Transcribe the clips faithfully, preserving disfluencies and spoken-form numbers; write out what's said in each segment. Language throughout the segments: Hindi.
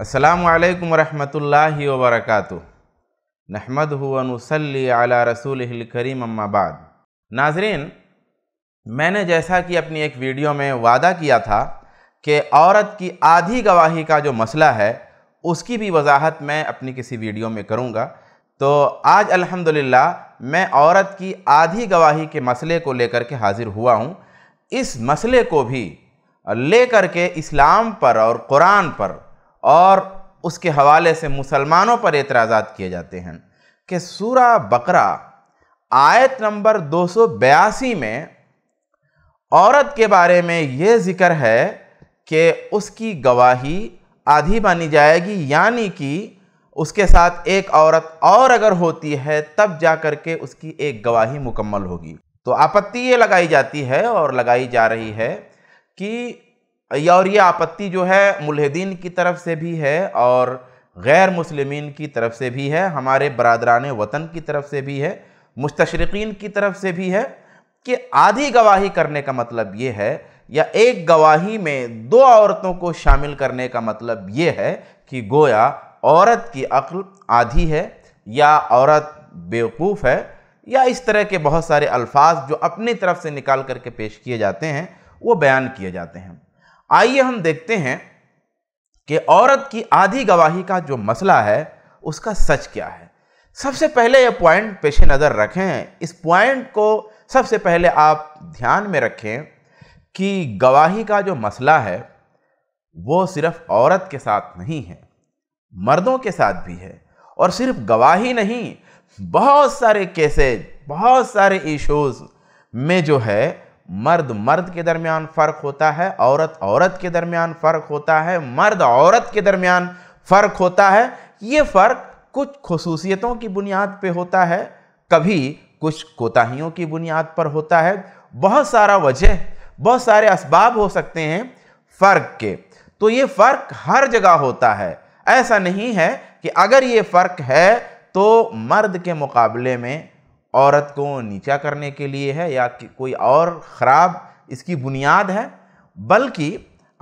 अस्सलामु अलैकुम रहमतुल्लाहि व बरकातुहू नहमदुहू व नुसल्ली अला रसूलिहिल करीम अम्मा बाद। नाजरीन, मैंने जैसा कि अपनी एक वीडियो में वादा किया था कि औरत की आधी गवाही का जो मसला है उसकी भी वजाहत मैं अपनी किसी वीडियो में करूँगा। तो आज अल्हम्दुलिल्लाह मैं औरत की आधी गवाही के मसले को लेकर के हाज़िर हुआ हूँ। इस मसले को भी लेकर के इस्लाम पर और कुरान पर और उसके हवाले से मुसलमानों पर एतराज़ात किए जाते हैं कि सूरा बकरा आयत नंबर दो सौ बयासी में औरत के बारे में ये ज़िक्र है कि उसकी गवाही आधी मानी जाएगी, यानी कि उसके साथ एक औरत और अगर होती है तब जा कर के उसकी एक गवाही मुकम्मल होगी। तो आपत्ति ये लगाई जाती है और लगाई जा रही है कि और ये आपत्ति जो है मुल्हिदीन की तरफ से भी है और गैर मुस्लिमीन की तरफ से भी है, हमारे बरादरान वतन की तरफ से भी है, मुस्तशरिक़ीन की तरफ से भी है कि आधी गवाही करने का मतलब ये है या एक गवाही में दो औरतों को शामिल करने का मतलब ये है कि गोया औरत की अक्ल आधी है या औरत बेवकूफ़ है या इस तरह के बहुत सारे अल्फाज जो अपनी तरफ से निकाल करके पेश किए जाते हैं वो बयान किए जाते हैं। आइए हम देखते हैं कि औरत की आधी गवाही का जो मसला है उसका सच क्या है। सबसे पहले ये पॉइंट पेश नज़र रखें, इस पॉइंट को सबसे पहले आप ध्यान में रखें कि गवाही का जो मसला है वो सिर्फ़ औरत के साथ नहीं है, मर्दों के साथ भी है। और सिर्फ गवाही नहीं, बहुत सारे केसेज, बहुत सारे इशूज़ में जो है मर्द मर्द के दरमियान फ़र्क होता है, औरत औरत के दरमियान फ़र्क होता है, मर्द औरत के दरमियान फ़र्क होता है। ये फ़र्क कुछ खसूसियतों की बुनियाद पे होता है, कभी कुछ कोताहियों की बुनियाद पर होता है। बहुत सारा वजह, बहुत सारे असबाब हो सकते हैं फ़र्क के। तो ये फ़र्क हर जगह होता है, ऐसा नहीं है कि अगर ये फ़र्क है तो मर्द के मुकाबले में औरत को नीचा करने के लिए है या कि कोई और ख़राब इसकी बुनियाद है। बल्कि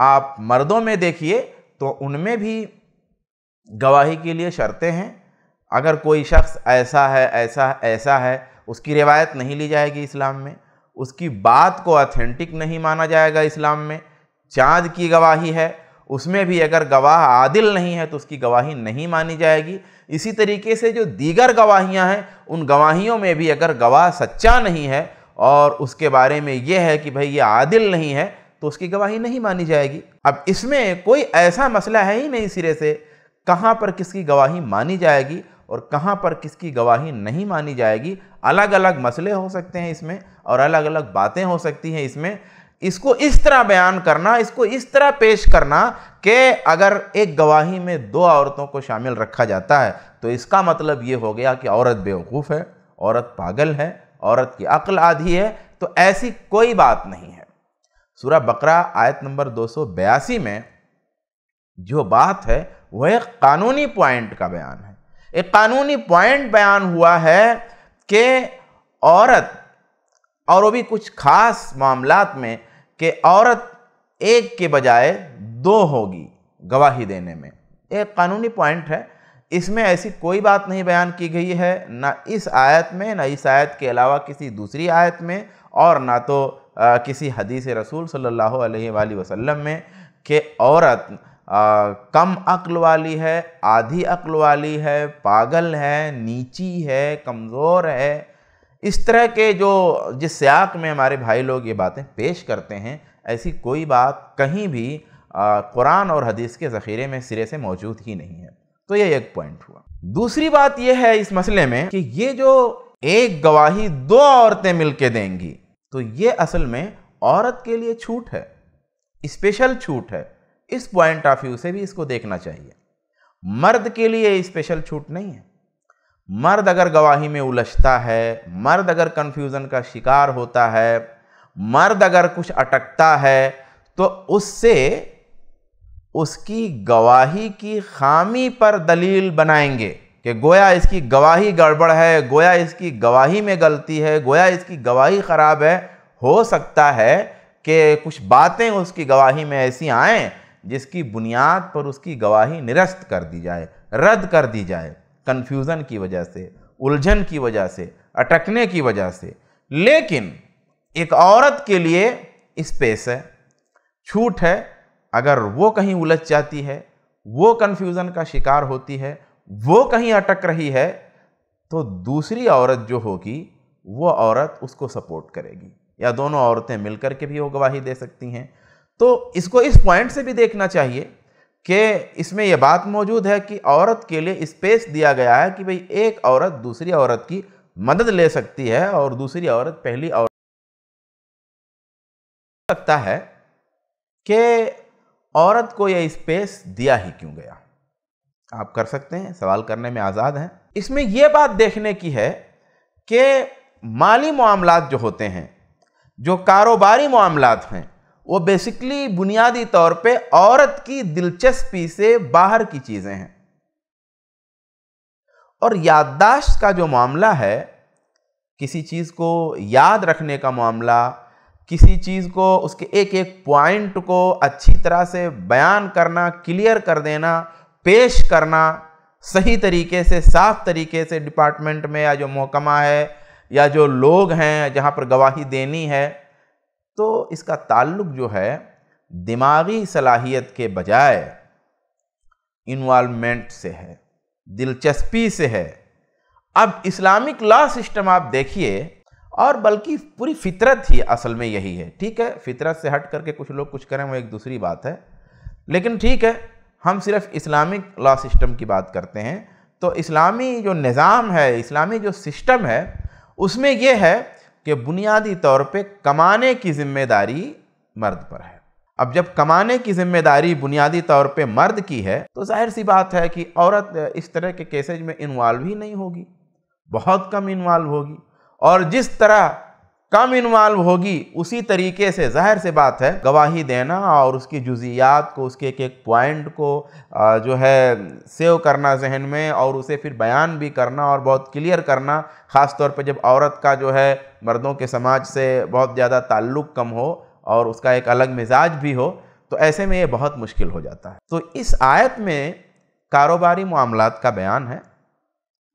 आप मर्दों में देखिए तो उनमें भी गवाही के लिए शर्तें हैं, अगर कोई शख्स ऐसा है ऐसा ऐसा है उसकी रिवायत नहीं ली जाएगी इस्लाम में, उसकी बात को ऑथेंटिक नहीं माना जाएगा इस्लाम में। चाँद की गवाही है, उसमें भी अगर गवाह आदिल नहीं है तो उसकी गवाही नहीं मानी जाएगी। इसी तरीके से जो दीगर गवाहियां हैं उन गवाहियों में भी अगर गवाह सच्चा नहीं है और उसके बारे में यह है कि भाई ये आदिल नहीं है तो उसकी गवाही नहीं मानी जाएगी। अब इसमें कोई ऐसा मसला है ही नहीं सिरे से कहाँ पर किसकी गवाही मानी जाएगी और कहाँ पर किसकी गवाही नहीं मानी जाएगी। अलग अलग मसले हो सकते हैं इसमें और अलग अलग बातें हो सकती हैं इसमें। इसको इस तरह बयान करना, इसको इस तरह पेश करना कि अगर एक गवाही में दो औरतों को शामिल रखा जाता है तो इसका मतलब ये हो गया कि औरत बेवकूफ़ है, औरत पागल है, औरत की अक्ल आधी है। तो ऐसी कोई बात नहीं है। सूरा बकरा आयत नंबर दो सौ बयासी में जो बात है वह एक कानूनी पॉइंट का बयान है। एक कानूनी पॉइंट बयान हुआ है कि औरत, और वो भी कुछ ख़ास मामलात में, कि औरत एक के बजाय दो होगी गवाही देने में। एक कानूनी पॉइंट है, इसमें ऐसी कोई बात नहीं बयान की गई है, ना इस आयत में, ना इस आयत के अलावा किसी दूसरी आयत में, और ना तो आ, किसी हदीस रसूल सल्लल्लाहु अलैहि वसल्लम में कि औरत आ, कम अक्ल वाली है, आधी अक्ल वाली है, पागल है, नीची है, कमज़ोर है। इस तरह के जो जिस सियाक में हमारे भाई लोग ये बातें पेश करते हैं, ऐसी कोई बात कहीं भी कुरान और हदीस के ज़ख़ीरे में सिरे से मौजूद ही नहीं है। तो ये एक पॉइंट हुआ। दूसरी बात ये है इस मसले में कि ये जो एक गवाही दो औरतें मिलके देंगी, तो ये असल में औरत के लिए छूट है, स्पेशल छूट है। इस पॉइंट ऑफ व्यू से भी इसको देखना चाहिए। मर्द के लिए स्पेशल छूट नहीं है। मर्द अगर गवाही में उलझता है, मर्द अगर कन्फ्यूज़न का शिकार होता है, मर्द अगर कुछ अटकता है, तो उससे उसकी गवाही की खामी पर दलील बनाएंगे कि गोया इसकी गवाही गड़बड़ है, गोया इसकी गवाही में गलती है, गोया इसकी गवाही ख़राब है। हो सकता है कि कुछ बातें उसकी गवाही में ऐसी आएँ जिसकी बुनियाद पर उसकी गवाही निरस्त कर दी जाए, रद्द कर दी जाए, कन्फ्यूज़न की वजह से, उलझन की वजह से, अटकने की वजह से। लेकिन एक औरत के लिए स्पेस है, छूट है। अगर वो कहीं उलझ जाती है, वो कन्फ्यूज़न का शिकार होती है, वो कहीं अटक रही है, तो दूसरी औरत जो होगी वो औरत उसको सपोर्ट करेगी, या दोनों औरतें मिलकर के भी वो गवाही दे सकती हैं। तो इसको इस पॉइंट से भी देखना चाहिए कि इसमें यह बात मौजूद है कि औरत के लिए स्पेस दिया गया है कि भाई एक औरत दूसरी औरत की मदद ले सकती है और दूसरी औरत पहली औरत सकता है कि औरत को यह स्पेस दिया ही क्यों गया। आप कर सकते हैं, सवाल करने में आज़ाद हैं। इसमें यह बात देखने की है कि माली मामलात जो होते हैं, जो कारोबारी मामलात हैं, वो बेसिकली बुनियादी तौर पे औरत की दिलचस्पी से बाहर की चीज़ें हैं। और याददाश्त का जो मामला है, किसी चीज़ को याद रखने का मामला, किसी चीज़ को उसके एक एक पॉइंट को अच्छी तरह से बयान करना, क्लियर कर देना, पेश करना सही तरीके से, साफ तरीके से डिपार्टमेंट में या जो महकमा है या जो लोग हैं जहाँ पर गवाही देनी है, तो इसका ताल्लुक जो है दिमागी सलाहियत के बजाय इन्वॉल्वमेंट से है, दिलचस्पी से है। अब इस्लामिक लॉ सिस्टम आप देखिए, और बल्कि पूरी फितरत ही असल में यही है। ठीक है, फितरत से हट करके कुछ लोग कुछ करें वो एक दूसरी बात है, लेकिन ठीक है हम सिर्फ इस्लामिक लॉ सिस्टम की बात करते हैं। तो इस्लामी जो निज़ाम है, इस्लामी जो सिस्टम है, उसमें यह है कि बुनियादी तौर पे कमाने की जिम्मेदारी मर्द पर है। अब जब कमाने की जिम्मेदारी बुनियादी तौर पे मर्द की है, तो जाहिर सी बात है कि औरत इस तरह के केसेज में इन्वॉल्व ही नहीं होगी, बहुत कम इन्वॉल्व होगी। और जिस तरह कम इन्वॉल्व होगी, उसी तरीके से जाहिर सी बात है गवाही देना और उसकी जुजियात को, उसके एक एक पॉइंट को जो है सेव करना जहन में और उसे फिर बयान भी करना और बहुत क्लियर करना, ख़ास तौर पे जब औरत का जो है मर्दों के समाज से बहुत ज़्यादा ताल्लुक़ कम हो और उसका एक अलग मिजाज भी हो, तो ऐसे में ये बहुत मुश्किल हो जाता है। तो इस आयत में कारोबारी मामलात का बयान है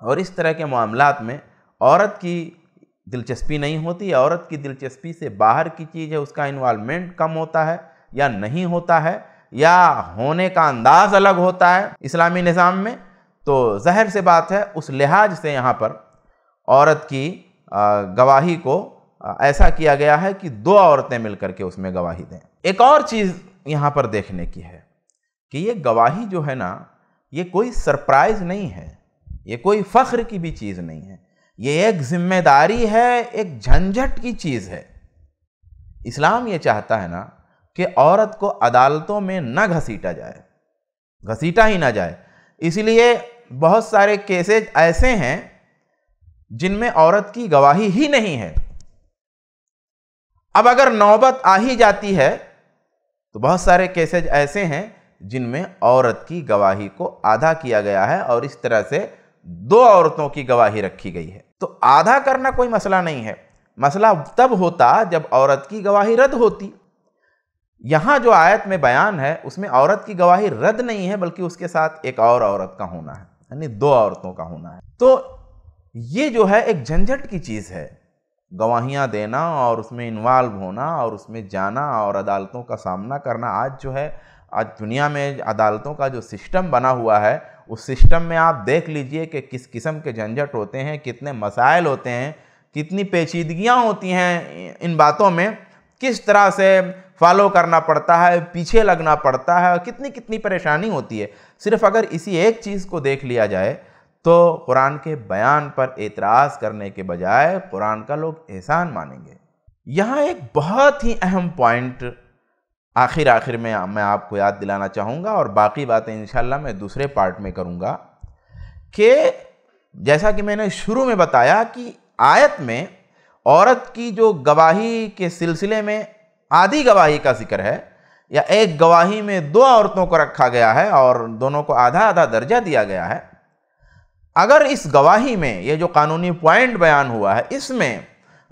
और इस तरह के मामलात में औरत की दिलचस्पी नहीं होती, औरत की दिलचस्पी से बाहर की चीज़ है, उसका इन्वॉल्वमेंट कम होता है या नहीं होता है या होने का अंदाज़ अलग होता है इस्लामी निज़ाम में। तो ज़ाहिर से बात है उस लिहाज से यहाँ पर औरत की गवाही को ऐसा किया गया है कि दो औरतें मिलकर के उसमें गवाही दें। एक और चीज़ यहाँ पर देखने की है कि ये गवाही जो है ना, ये कोई सरप्राइज़ नहीं है, ये कोई फ़ख्र की भी चीज़ नहीं है, ये एक जिम्मेदारी है, एक झंझट की चीज़ है। इस्लाम ये चाहता है ना कि औरत को अदालतों में ना घसीटा जाए, घसीटा ही ना जाए। इसलिए बहुत सारे केसेज ऐसे हैं जिनमें औरत की गवाही ही नहीं है। अब अगर नौबत आ ही जाती है तो बहुत सारे केसेज ऐसे हैं जिनमें औरत की गवाही को आधा किया गया है और इस तरह से दो औरतों की गवाही रखी गई है। तो आधा करना कोई मसला नहीं है, मसला तब होता जब औरत की गवाही रद्द होती। यहाँ जो आयत में बयान है उसमें औरत की गवाही रद्द नहीं है, बल्कि उसके साथ एक और औरत का होना है, यानी दो औरतों का होना है। तो ये जो है एक झंझट की चीज़ है, गवाहियाँ देना और उसमें इन्वॉल्व होना और उसमें जाना और अदालतों का सामना करना। आज जो है, आज दुनिया में अदालतों का जो सिस्टम बना हुआ है, उस सिस्टम में आप देख लीजिए कि किस किस्म के झंझट होते हैं, कितने मसाइल होते हैं, कितनी पेचीदगियाँ होती हैं इन बातों में, किस तरह से फॉलो करना पड़ता है, पीछे लगना पड़ता है, कितनी कितनी परेशानी होती है। सिर्फ अगर इसी एक चीज़ को देख लिया जाए तो कुरान के बयान पर एतराज़ करने के बजाय कुरान का लोग एहसान मानेंगे। यहाँ एक बहुत ही अहम पॉइंट आखिर आखिर में मैं आपको याद दिलाना चाहूँगा और बाकी बातें इंशाल्लाह मैं दूसरे पार्ट में करूँगा, कि जैसा कि मैंने शुरू में बताया कि आयत में औरत की जो गवाही के सिलसिले में आधी गवाही का जिक्र है, या एक गवाही में दो औरतों को रखा गया है और दोनों को आधा आधा दर्जा दिया गया है। अगर इस गवाही में ये जो कानूनी पॉइंट बयान हुआ है, इसमें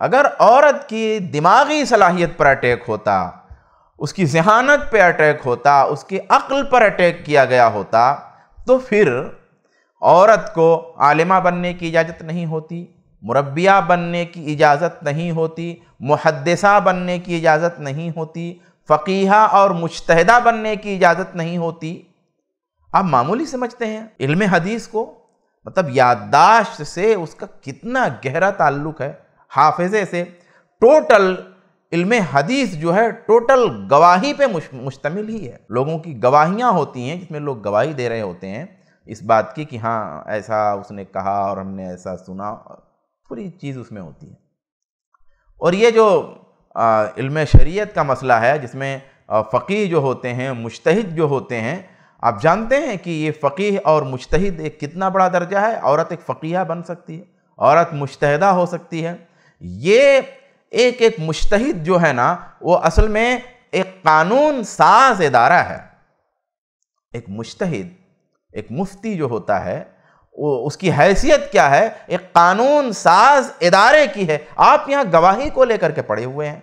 अगर औरत की दिमागी सलाहियत पर अटैक होता, उसकी जहानत पे अटैक होता, उसकी अक्ल पर अटैक किया गया होता, तो फिर औरत को आलिमा बनने की इजाज़त नहीं होती, मुरब्बिया बनने की इजाज़त नहीं होती, मुहद्दिसा बनने की इजाज़त नहीं होती, फ़कीहा और मुज्तहिदा बनने की इजाज़त नहीं होती। आप मामूली समझते हैं इल्मे हदीस को, मतलब याददाश्त से उसका कितना गहरा ताल्लुक़ है, हाफ़िज़े से। टोटल इल्मे हदीस जो है टोटल गवाही पे मुश्तमिल ही है। लोगों की गवाहियाँ होती हैं जिसमें लोग गवाही दे रहे होते हैं इस बात की कि हाँ ऐसा उसने कहा और हमने ऐसा सुना, पूरी चीज़ उसमें होती है। और ये जो इल्मे शरीयत का मसला है जिसमें फ़कीह जो होते हैं, मुज्तहिद जो होते हैं, आप जानते हैं कि ये फ़कीह और मुज्तहिद एक कितना बड़ा दर्जा है। औरत एक फ़कीहा बन सकती है, औरत मुज्तहिदा हो सकती है। ये एक एक मुज्तहिद जो है ना वो असल में एक कानून साज इदारा है। एक मुज्तहिद, एक मुफ्ती जो होता है वो उसकी हैसियत क्या है, एक कानून साज इदारे की है। आप यहाँ गवाही को लेकर के पड़े हुए हैं,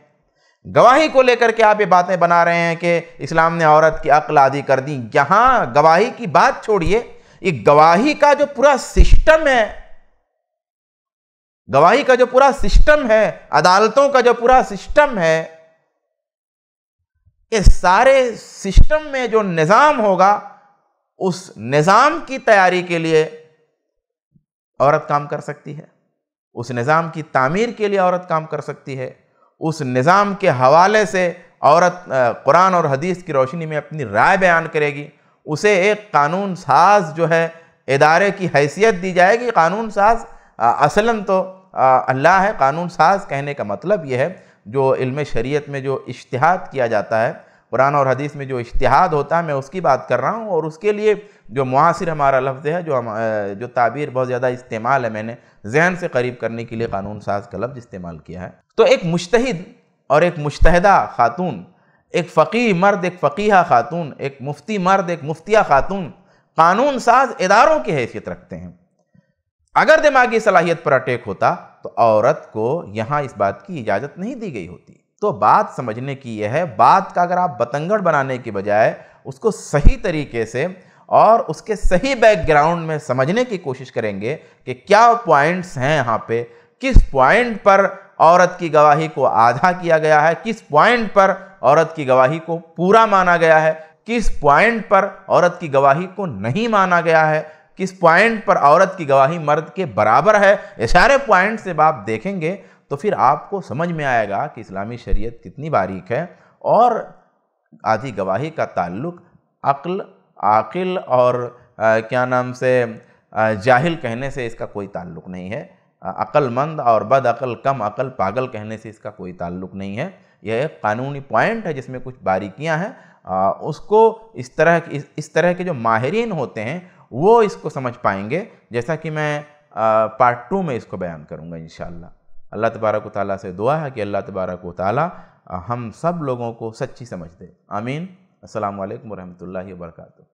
गवाही को लेकर के आप ये बातें बना रहे हैं कि इस्लाम ने औरत की अक्ल आदि कर दी। यहाँ गवाही की बात छोड़िए, ये गवाही का जो पूरा सिस्टम है, गवाही का जो पूरा सिस्टम है, अदालतों का जो पूरा सिस्टम है, इस सारे सिस्टम में जो निज़ाम होगा उस निज़ाम की तैयारी के लिए औरत काम कर सकती है, उस निज़ाम की तामीर के लिए औरत काम कर सकती है, उस निज़ाम के हवाले से औरत कुरान और हदीस की रोशनी में अपनी राय बयान करेगी। उसे एक कानून साज जो है इदारे की हैसियत दी जाएगी। कानून साज आ, असलन तो आ, अल्लाह है। कानून साज कहने का मतलब यह है जो इल्म शरीयत में जो इज्तिहाद किया जाता है, कुरान और हदीस में जो इज्तिहाद होता है, मैं उसकी बात कर रहा हूँ। और उसके लिए जो मुआसिर हमारा लफ्ज़ है, जो जो ताबीर बहुत ज़्यादा इस्तेमाल है, मैंने जहन से करीब करने के लिए कानून साज का लफ्ज़ इस्तेमाल किया है। तो एक मुज्तहिद और एक मुज्तहिदा खातून, एक फ़कीह मर्द, एक फ़कीहा खातून, एक मुफ्ती मर्द, एक मुफ्तिया खातून, कानून साज इदारों की हैसियत रखते हैं। अगर दिमागी सलाहियत पर अटैक होता तो औरत को यहाँ इस बात की इजाज़त नहीं दी गई होती। तो बात समझने की यह है, बात का अगर आप बतंगड़ बनाने के बजाय उसको सही तरीके से और उसके सही बैकग्राउंड में समझने की कोशिश करेंगे कि क्या पॉइंट्स हैं, यहाँ पे किस पॉइंट पर औरत की गवाही को आधा किया गया है, किस पॉइंट पर औरत की गवाही को पूरा माना गया है, किस पॉइंट पर औरत की गवाही को नहीं माना गया है, किस पॉइंट पर औरत की गवाही मर्द के बराबर है। ये सारे पॉइंट से आप देखेंगे तो फिर आपको समझ में आएगा कि इस्लामी शरीयत कितनी बारीक है और आधी गवाही का ताल्लुक अक्ल, आकिल और आ, क्या नाम से आ, जाहिल कहने से इसका कोई ताल्लुक नहीं है। अक्लमंद और बदअक्ल, कम अक्ल, पागल कहने से इसका कोई ताल्लुक नहीं है। यह एक कानूनी पॉइंट है जिसमें कुछ बारीकियां हैं। आ, उसको इस तरह इस, इस तरह के जो माहिरीन होते हैं वो इसको समझ पाएंगे, जैसा कि मैं आ, पार्ट टू में इसको बयान करूँगा इंशाअल्लाह। अल्लाह तबारक व तआला से दुआ है कि अल्लाह तबारक व तआला हम सब लोगों को सच्ची समझ दे। आमीन। अस्सलामु अलैकुम व रहमतुल्लाहि व बरकातुहू।